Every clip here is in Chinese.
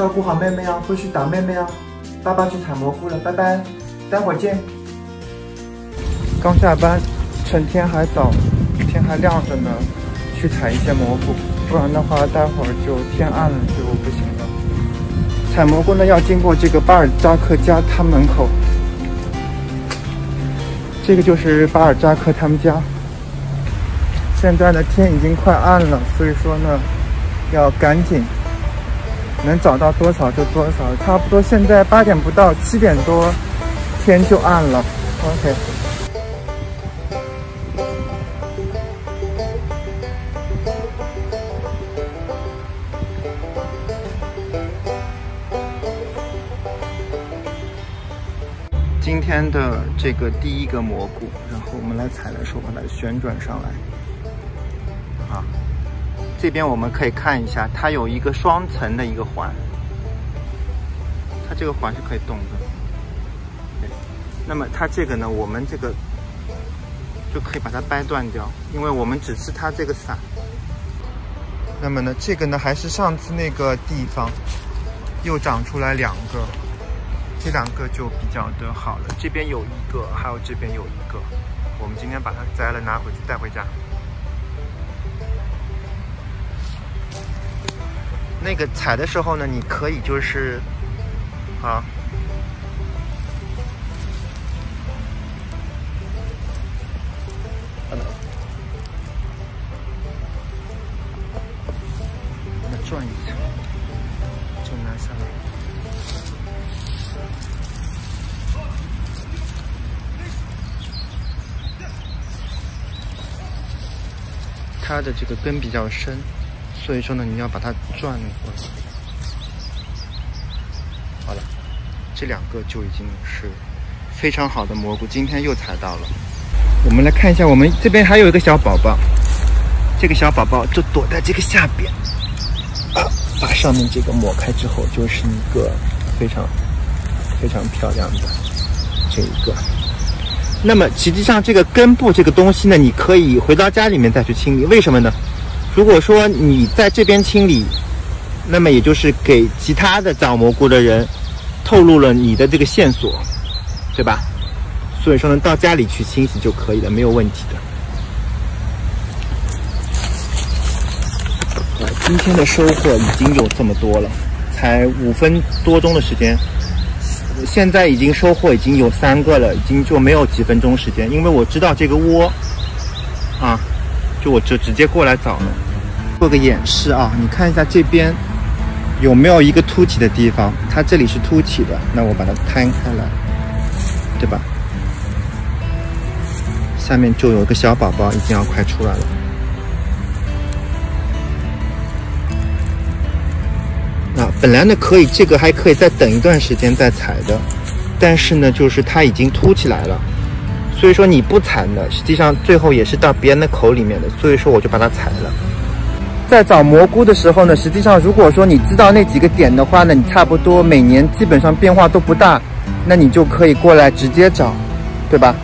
照顾好妹妹啊，回去打妹妹啊。爸爸去采蘑菇了，拜拜，待会儿见。刚下班，趁天还早，天还亮着呢，去采一些蘑菇，不然的话待会儿就天暗了就不行了。采蘑菇呢要经过这个巴尔扎克家他门口，这个就是巴尔扎克他们家。 现在呢，天已经快暗了，所以说呢，要赶紧，能找到多少就多少。差不多现在8点不到，7点多，天就暗了。OK。今天的这个第一个蘑菇，然后我们来采的时候把它旋转上来。 啊，这边我们可以看一下，它有一个双层的一个环，它这个环是可以动的。那么它这个呢，我们这个就可以把它掰断掉，因为我们只吃它这个伞。那么呢，这个呢还是上次那个地方又长出来2个，这2个就比较的好了。这边有1个，还有这边有1个，我们今天把它摘了拿回去带回家。 那个采的时候呢，你可以就是，啊，那转一下，就拿下来。它的这个根比较深。 所以说呢，你要把它转过来。好了，这2个就已经是非常好的蘑菇，今天又采到了。我们来看一下，我们这边还有一个小宝宝，这个小宝宝就躲在这个下边，啊，把上面这个抹开之后，就是一个非常非常漂亮的这一个。那么实际上这个根部这个东西呢，你可以回到家里面再去清理，为什么呢？ 如果说你在这边清理，那么也就是给其他的长蘑菇的人透露了你的这个线索，对吧？所以说呢，到家里去清洗就可以了，没有问题的。今天的收获已经有这么多了，才5分多钟的时间，现在已经收获已经有3个了，已经就没有几分钟时间，因为我知道这个窝，啊。 就我直接过来找了，做个演示啊，你看一下这边有没有一个凸起的地方？它这里是凸起的，那我把它摊开来，对吧？下面就有一个小宝宝已经要快出来了。啊，本来呢可以这个还可以再等一段时间再采的，但是呢就是它已经凸起来了。 所以说你不采呢，实际上最后也是到别人的口里面的。所以说我就把它采了。在找蘑菇的时候呢，实际上如果说你知道那几个点的话呢，你差不多每年基本上变化都不大，那你就可以过来直接找，对吧？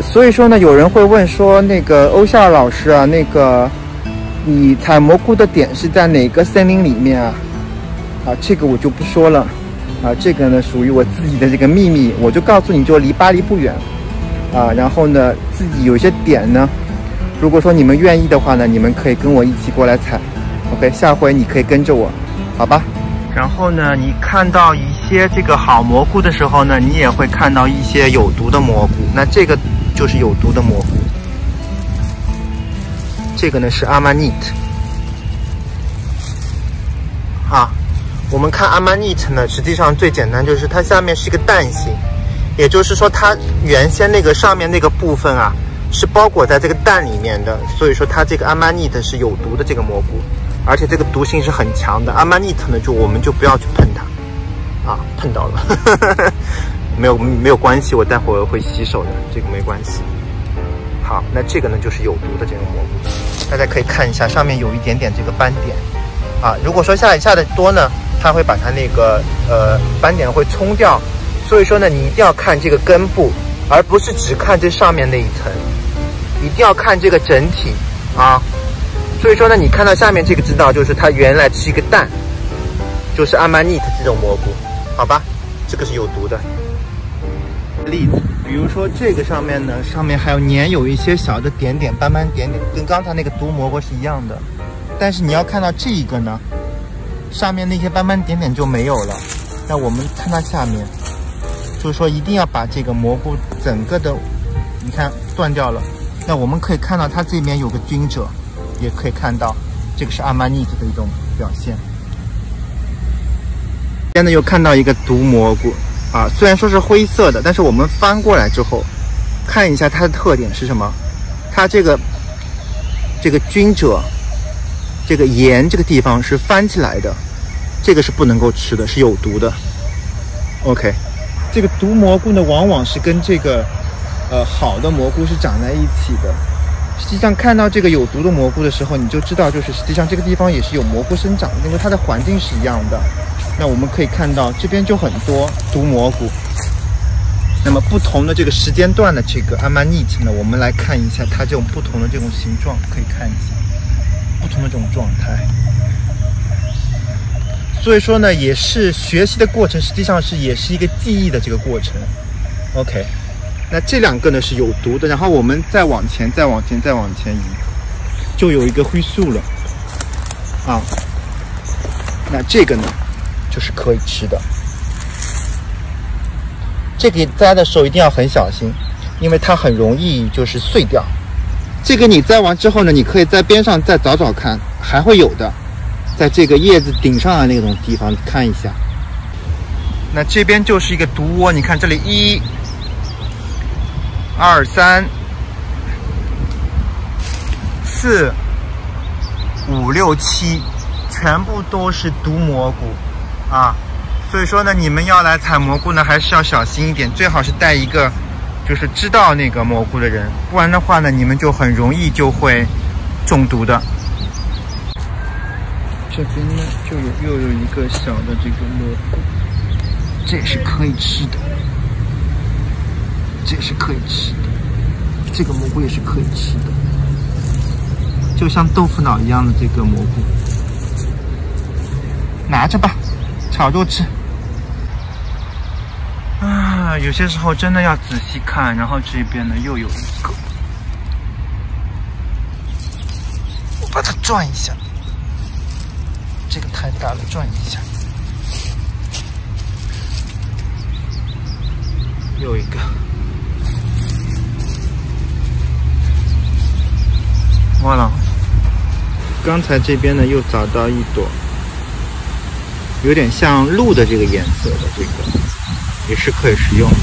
所以说呢，有人会问说那个欧夏老师啊，那个你采蘑菇的点是在哪个森林里面啊？啊，这个我就不说了，啊，这个呢属于我自己的这个秘密，我就告诉你就离巴黎不远。 啊，然后呢，自己有些点呢，如果说你们愿意的话呢，你们可以跟我一起过来采 ，OK， 下回你可以跟着我，好吧？然后呢，你看到一些这个好蘑菇的时候呢，你也会看到一些有毒的蘑菇，那这个就是有毒的蘑菇，这个呢是阿玛尼特，啊，我们看阿玛尼特呢，实际上最简单就是它下面是一个蛋形。 也就是说，它原先那个上面那个部分啊，是包裹在这个蛋里面的，所以说它这个阿玛尼特是有毒的这个蘑菇，而且这个毒性是很强的。阿玛尼特呢，就我们就不要去碰它，啊，碰到了，没有关系，我待会儿会洗手的，这个没关系。好，那这个呢就是有毒的这个蘑菇，大家可以看一下，上面有一点点这个斑点，啊，如果说下的多呢，它会把它那个斑点会冲掉。 所以说呢，你一定要看这个根部，而不是只看这上面那一层，一定要看这个整体啊。所以说呢，你看到下面这个知道，就是它原来是一个蛋，就是阿玛尼特这种蘑菇，好吧，这个是有毒的。例子，比如说这个上面呢，上面还有粘有一些小的点点、斑斑点点，跟刚才那个毒蘑菇是一样的。但是你要看到这一个呢，上面那些斑斑点点就没有了。那我们看到下面，就是说一定要把这个蘑菇整个的，你看断掉了。那我们可以看到它这边有个菌褶，也可以看到这个是阿玛尼特的一种表现。现在又看到一个毒蘑菇。 啊，虽然说是灰色的，但是我们翻过来之后，看一下它的特点是什么？它这个菌褶，这个沿这个地方是翻起来的，这个是不能够吃的，是有毒的。OK， 这个毒蘑菇呢，往往是跟这个好的蘑菇是长在一起的。实际上看到这个有毒的蘑菇的时候，你就知道，就是实际上这个地方也是有蘑菇生长，因为它的环境是一样的。 那我们可以看到，这边就很多毒蘑菇。那么不同的这个时间段的这个阿玛尼特呢，我们来看一下它这种不同的这种形状，可以看一下不同的这种状态。所以说呢，也是学习的过程，实际上是也是一个记忆的这个过程。OK， 那这两个呢是有毒的，然后我们再往前移，就有一个灰素了啊。那这个呢？ 就是可以吃的，这个摘的时候一定要很小心，因为它很容易就是碎掉。这个你摘完之后呢，你可以在边上再找找看，还会有的，在这个叶子顶上的那种地方看一下。那这边就是一个毒窝，你看这里1、2、3、4、5、6、7，全部都是毒蘑菇。 啊，所以说呢，你们要来采蘑菇呢，还是要小心一点，最好是带一个，就是知道那个蘑菇的人，不然的话呢，你们就很容易就会中毒的。这边呢，就又有一个小的这个蘑菇，这也是可以吃的，这也是可以吃的，这个蘑菇也是可以吃的，就像豆腐脑一样的这个蘑菇，拿着吧。 炒肉吃啊，有些时候真的要仔细看。然后这边呢又有一个，我把它转一下，这个太大了，转一下。又一个，完了。刚才这边呢又找到一朵。 有点像鹿的这个颜色的这个，也是可以食用的，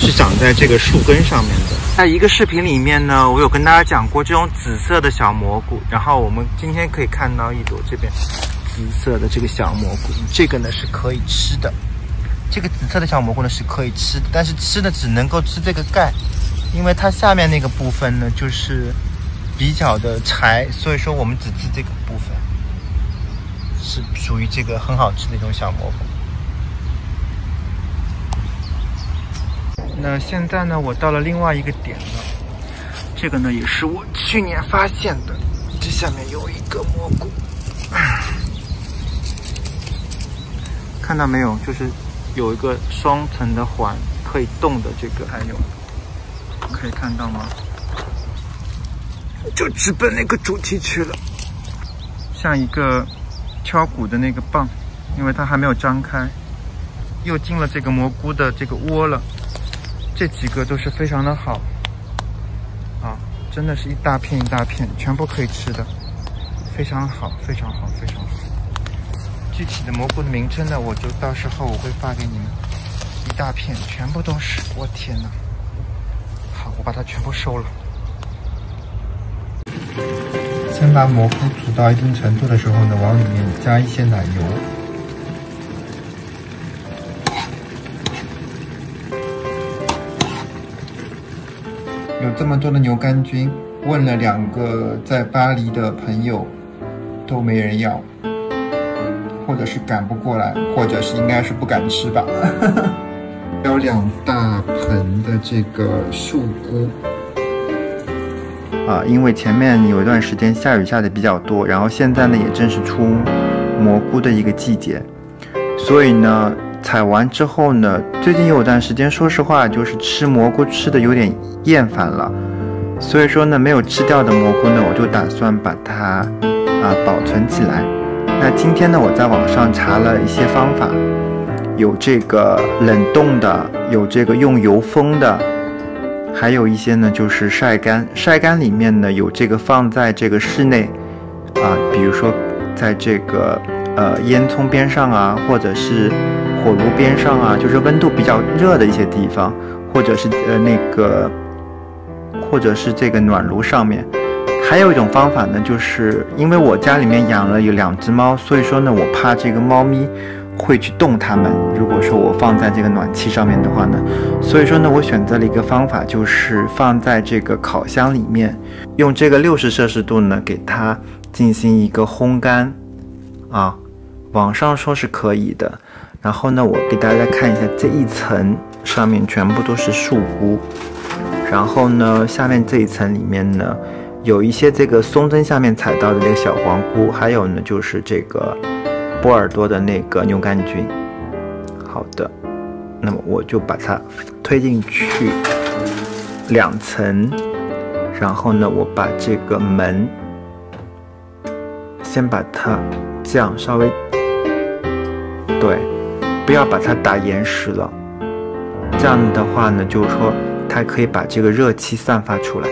是长在这个树根上面的。在一个视频里面呢，我有跟大家讲过这种紫色的小蘑菇，然后我们今天可以看到一朵这边紫色的这个小蘑菇，这个呢是可以吃的，这个紫色的小蘑菇呢是可以吃的，但是吃呢只能够吃这个盖，因为它下面那个部分呢就是比较的柴，所以说我们只吃这个部分。 是属于这个很好吃的一种小蘑菇。那现在呢，我到了另外一个点了，这个呢也是我去年发现的，这下面有一个蘑菇，看到没有？就是有一个双层的环，可以动的这个，还有可以看到吗？就直奔那个主题去了，像一个。 敲鼓的那个棒，因为它还没有张开，又进了这个蘑菇的这个窝了。这几个都是非常的好，啊，真的是一大片一大片，全部可以吃的，非常好，非常好，非常好。具体的蘑菇的名称呢，我就到时候我会发给你们，一大片，全部都是，我天哪！好，我把它全部收了。 先把蘑菇煮到一定程度的时候呢，往里面加一些奶油。有这么多的牛肝菌，问了2个在巴黎的朋友，都没人要，或者是赶不过来，或者是应该是不敢吃吧。有2大盆的这个树菇。 啊，因为前面有一段时间下雨下的比较多，然后现在呢也正是初蘑菇的一个季节，所以呢采完之后呢，最近有段时间说实话就是吃蘑菇吃的有点厌烦了，所以说呢没有吃掉的蘑菇呢我就打算把它保存起来。那今天呢我在网上查了一些方法，有这个冷冻的，有这个用油封的，还有一些呢就是晒干。晒干里面呢有这个放在这个室内比如说在这个烟囱边上啊，或者是火炉边上啊，就是温度比较热的一些地方，或者是这个暖炉上面。还有一种方法呢，就是因为我家里面养了有2只猫，所以说呢我怕这个猫咪会去动它们，如果说我放在这个暖气上面的话呢，所以说呢我选择了一个方法，就是放在这个烤箱里面，用这个60摄氏度呢给它进行一个烘干啊，网上说是可以的。然后呢我给大家看一下，这一层上面全部都是树菇，然后呢下面这一层里面呢有一些这个松针下面采到的这个小黄菇，还有呢就是这个波尔多的那个牛肝菌。好的，那么我就把它推进去2层，然后呢我把这个门先把它这样稍微，对，不要把它打严实了，这样的话呢就是说它可以把这个热气散发出来。